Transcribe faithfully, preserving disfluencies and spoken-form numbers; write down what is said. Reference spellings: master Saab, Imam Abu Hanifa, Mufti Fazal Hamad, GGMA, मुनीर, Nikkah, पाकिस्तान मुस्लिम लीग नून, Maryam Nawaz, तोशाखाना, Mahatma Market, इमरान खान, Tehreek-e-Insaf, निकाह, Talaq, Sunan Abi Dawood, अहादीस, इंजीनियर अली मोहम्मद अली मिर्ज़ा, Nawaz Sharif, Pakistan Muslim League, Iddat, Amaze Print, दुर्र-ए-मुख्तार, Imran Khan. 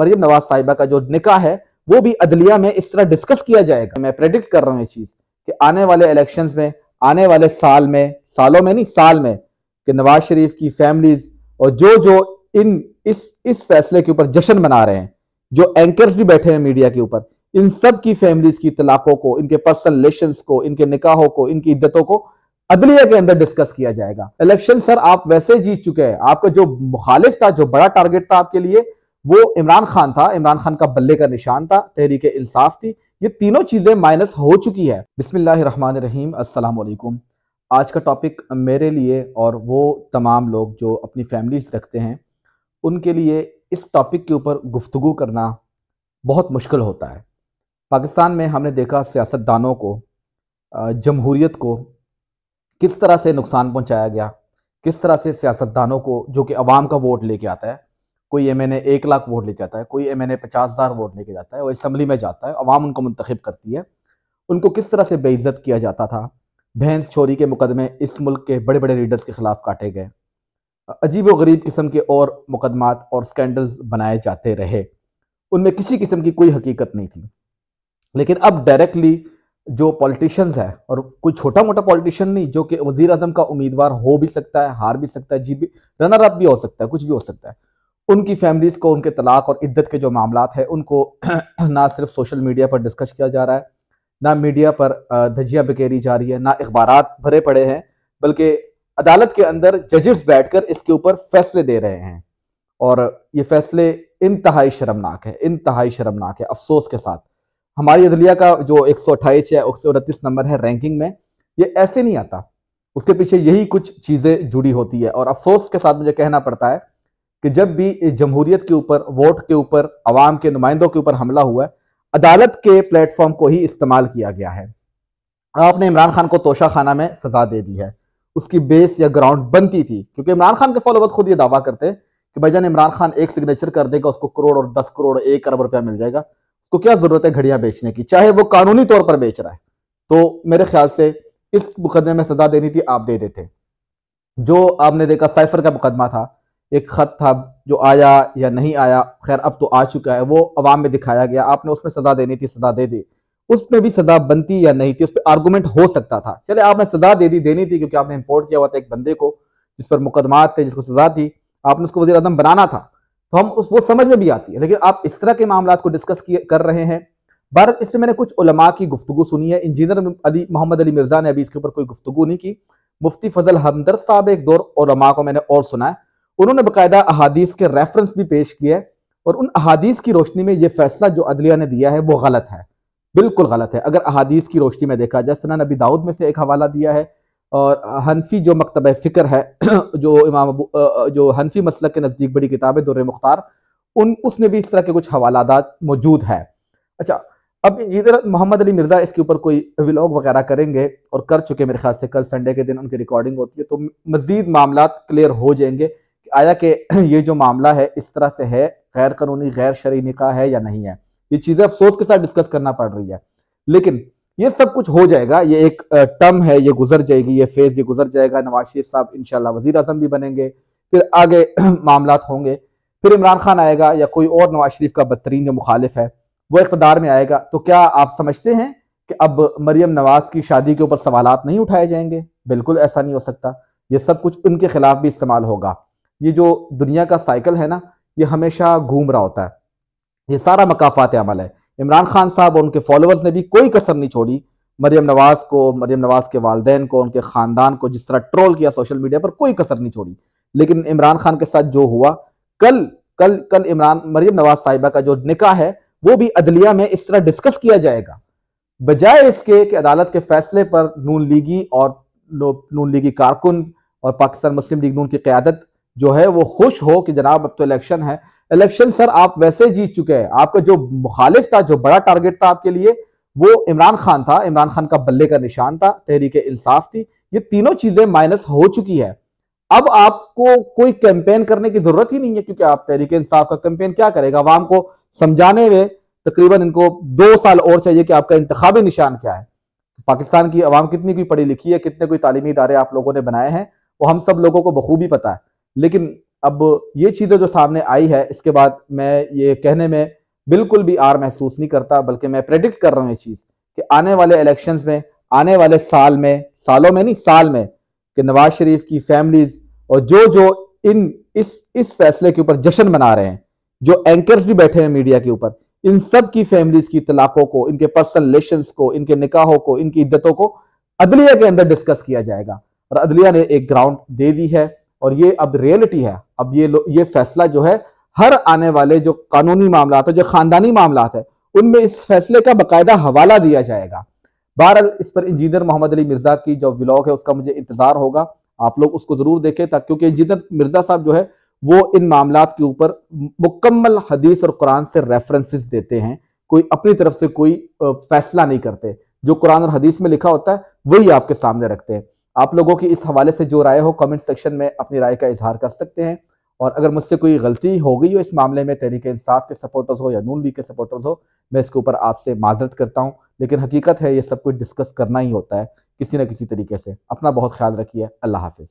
मरियम नवाज साहिबा का जो निकाह है वो भी अदलिया में इस तरह डिस्कस किया जाएगा। मैं प्रेडिक्ट कर रहा हूँ ये चीज़ कि आने वाले इलेक्शंस में, आने वाले साल में, सालों में नहीं साल में, कि नवाज शरीफ की फैमिलीज और जो जो इन इस इस फैसले के ऊपर जश्न मना रहे हैं, जो एंकर्स भी बैठे हैं मीडिया के ऊपर, इन सब की फैमिलीज की तलाकों को, इनके पर्सनल रिलेशंस को, इनके निकाहों को, इनकी इद्दतों को अदलिया के अंदर डिस्कस किया जाएगा। इलेक्शन सर आप वैसे जीत चुके हैं, आपका जो मुखालिफ था, जो बड़ा टारगेट था आपके लिए, वो इमरान खान था। इमरान खान का बल्ले का निशान था, तहरीक इंसाफ थी, ये तीनों चीज़ें माइनस हो चुकी है। बिस्मिल्लाहिर्रहमानिर्रहीम, अस्सलाम वालेकुम। आज का टॉपिक मेरे लिए और वो तमाम लोग जो अपनी फैमिलीज रखते हैं उनके लिए इस टॉपिक के ऊपर गुफ्तगू करना बहुत मुश्किल होता है। पाकिस्तान में हमने देखा सियासतदानों को, जमहूरियत को किस तरह से नुकसान पहुँचाया गया, किस तरह से सियासतदानों को, जो कि आवाम का वोट लेके आता है, कोई एम एन ए एक लाख वोट ले जाता है, कोई एम एन ए पचास हज़ार वोट लेके जाता है, वो असम्बली में जाता है, अवाम उनको मुंतखब करती है, उनको किस तरह से बेइज्जत किया जाता था। भैंस चोरी के मुकदमे इस मुल्क के बड़े बड़े लीडर्स के ख़िलाफ़ काटे गए, अजीब व गरीब किस्म के और मुकदमात और स्कैंडल्स बनाए जाते रहे, उनमें किसी किस्म की कोई हकीकत नहीं थी। लेकिन अब डायरेक्टली जो पॉलिटिशन्स हैं, और कोई छोटा मोटा पॉलिटिशन नहीं, जो कि वज़ीर आज़म का उम्मीदवार हो भी सकता है, हार भी सकता है, जीत भी, रनर अप भी हो सकता है, कुछ भी हो सकता है, उनकी फैमिलीज़ को, उनके तलाक और इद्दत के जो मामलात हैं उनको ना सिर्फ सोशल मीडिया पर डिस्कस किया जा रहा है, ना मीडिया पर धज्जियाँ बिखेरी जा रही है, ना अखबारात भरे पड़े हैं, बल्कि अदालत के अंदर जजेस बैठकर इसके ऊपर फैसले दे रहे हैं। और ये फैसले इंतहाई शर्मनाक है, इंतहाई शर्मनाक है। अफसोस के साथ हमारी अदलिया का जो एक सौ अट्ठाईस या एक सौ उनतीस नंबर है रैंकिंग में, ये ऐसे नहीं आता, उसके पीछे यही कुछ चीज़ें जुड़ी होती है। और अफसोस के साथ मुझे कहना पड़ता है कि जब भी जमहूरियत के ऊपर, वोट के ऊपर, आवाम के नुमाइंदों के ऊपर हमला हुआ है, अदालत के प्लेटफॉर्म को ही इस्तेमाल किया गया है। आपने इमरान खान को तोशाखाना में सजा दे दी है, उसकी बेस या ग्राउंड बनती थी, क्योंकि इमरान खान के फॉलोवर्स खुद ये दावा करते हैं कि भाईजान इमरान खान एक सिग्नेचर कर देगा, उसको करोड़ और दस करोड़ एक अरब रुपया मिल जाएगा, उसको क्या जरूरत है घड़ियां बेचने की, चाहे वो कानूनी तौर पर बेच रहा है। तो मेरे ख्याल से इस मुकदमे में सजा देनी थी, आप दे देते। जो आपने देखा साइफर का मुकदमा था, एक ख़त था जो आया या नहीं आया, खैर अब तो आ चुका है, वो अवाम में दिखाया गया, आपने उसमें सज़ा देनी थी, सज़ा दे दी। उसमें भी सज़ा बनती या नहीं थी, उस पर आर्गूमेंट हो सकता था, चले आपने सज़ा दे दी, देनी थी, क्योंकि आपने इंपोर्ट किया हुआ था एक बंदे को जिस पर मुकदमात थे, जिसको सज़ा थी, आपने उसको वज़ीर आज़म बनाना था, तो हम उस वो समझ में भी आती है। लेकिन आप इस तरह के मामला को डिस्कस कर रहे हैं। बहरहाल इससे मैंने कुछ उलमा की गुफ्तगू सुनी है, इंजीनियर अली मोहम्मद अली मिर्ज़ा ने अभी इसके ऊपर कोई गुफ्तगू नहीं की। मुफ्ती फजल हमदर साहब एक दौर उलमा को मैंने और सुना है, उन्होंने बाकायदा अहादीस के रेफरेंस भी पेश किए और उन अहादीस की रोशनी में ये फैसला जो अदलिया ने दिया है वो गलत है, बिल्कुल गलत है। अगर अहादीस की रोशनी में देखा जाए, सुनन अबी दाऊद में से एक हवाला दिया है, और हनफी जो मकतब फ़िक्र है, जो इमाम अबू जो हनफी मसलक के नज़दीक बड़ी किताब है दुर्र-ए-मुख्तार, उन उसमें भी इस तरह के कुछ हवालादात मौजूद है। अच्छा, अब इधर मोहम्मद अली मिर्ज़ा इसके ऊपर कोई व्लॉग वगैरह करेंगे और कर चुके मेरे ख्याल से, कल संडे के दिन उनकी रिकॉर्डिंग होती है, तो मज़ीद मामला क्लियर हो जाएंगे आया कि ये जो मामला है इस तरह से है, गैर कानूनी, गैर शरई निकाह है या नहीं है। ये चीज़ें अफसोस के साथ डिस्कस करना पड़ रही है, लेकिन ये सब कुछ हो जाएगा, ये एक टर्म है, ये गुजर जाएगी, ये फेज ये गुजर जाएगा। नवाज शरीफ साहब इंशाल्लाह वज़ीर आज़म भी बनेंगे, फिर आगे मामला होंगे, फिर इमरान खान आएगा या कोई और नवाज शरीफ का बदतरीन जो मुखालिफ है वो इक़्तिदार में आएगा। तो क्या आप समझते हैं कि अब मरियम नवाज की शादी के ऊपर सवालात नहीं उठाए जाएंगे? बिल्कुल ऐसा नहीं हो सकता, ये सब कुछ उनके खिलाफ भी इस्तेमाल होगा। ये जो दुनिया का साइकिल है ना, ये हमेशा घूम रहा होता है, ये सारा मकाफात अमल है। इमरान खान साहब और उनके फॉलोअर्स ने भी कोई कसर नहीं छोड़ी, मरियम नवाज को, मरियम नवाज के वालदैन को, उनके ख़ानदान को जिस तरह ट्रोल किया सोशल मीडिया पर, कोई कसर नहीं छोड़ी। लेकिन इमरान खान के साथ जो हुआ, कल कल कल इमरान मरियम नवाज साहिबा का जो निकाह है वो भी अदलिया में इस तरह डिस्कस किया जाएगा, बजाय इसके कि अदालत के फैसले पर नून लीगी और नून लीगी कारकुन और पाकिस्तान मुस्लिम लीग नून की क़्यादत जो है वो खुश हो कि जनाब अब तो इलेक्शन है। इलेक्शन सर आप वैसे जीत चुके हैं, आपका जो मुखालिफ था, जो बड़ा टारगेट था आपके लिए, वो इमरान खान था, इमरान खान का बल्ले का निशान था, तहरीक इंसाफ थी, ये तीनों चीज़ें माइनस हो चुकी है। अब आपको कोई कैंपेन करने की ज़रूरत ही नहीं है, क्योंकि आप तहरीक इंसाफ का कैंपेन क्या करेगा, आवाम को समझाने में तकरीबन इनको दो साल और चाहिए कि आपका इंतखाबी निशान क्या है। पाकिस्तान की आवाम कितनी कोई पढ़ी लिखी है, कितने कोई तालीमी इदारे आप लोगों ने बनाए हैं, वो हम सब लोगों को बखूबी पता है। लेकिन अब ये चीज़ें जो सामने आई है, इसके बाद मैं ये कहने में बिल्कुल भी आर महसूस नहीं करता, बल्कि मैं प्रेडिक्ट कर रहा हूँ ये चीज़ कि आने वाले इलेक्शंस में, आने वाले साल में, सालों में नहीं साल में, कि नवाज शरीफ की फैमिलीज और जो जो इन इस इस फैसले के ऊपर जश्न मना रहे हैं, जो एंकर्स भी बैठे हैं मीडिया के ऊपर, इन सब की फैमिलीज की तलाकों को, इनके पर्सनल रिलेशंस को, इनके निकाहों को, इनकी इद्दतों को अदलिया के अंदर डिस्कस किया जाएगा। और अदलिया ने एक ग्राउंड दे दी है और ये अब रियलिटी है। अब ये ये फैसला जो है, हर आने वाले जो कानूनी मामलात है, जो खानदानी मामलात है, उनमें इस फैसले का बाकायदा हवाला दिया जाएगा। बहरहाल इस पर इंजीनियर मोहम्मद अली मिर्जा की जो व्लॉग है उसका मुझे इंतजार होगा, आप लोग उसको जरूर देखें, ताकि क्योंकि इंजीनियर मिर्जा साहब जो है वो इन मामलात के ऊपर मुकम्मल हदीस और कुरान से रेफरेंसेस देते हैं, कोई अपनी तरफ से कोई फैसला नहीं करते, जो कुरान और हदीस में लिखा होता है वही आपके सामने रखते हैं। आप लोगों की इस हवाले से जो राय हो कमेंट सेक्शन में अपनी राय का इजहार कर सकते हैं, और अगर मुझसे कोई गलती हो गई हो इस मामले में, तहरीक इंसाफ के सपोर्टर्स हो या नून लीग के सपोर्टर्स हो, मैं इसके ऊपर आपसे माजरत करता हूँ, लेकिन हकीकत है ये सब कुछ डिस्कस करना ही होता है किसी ना किसी तरीके से। अपना बहुत ख्याल रखिए, अल्लाह हाफिज़।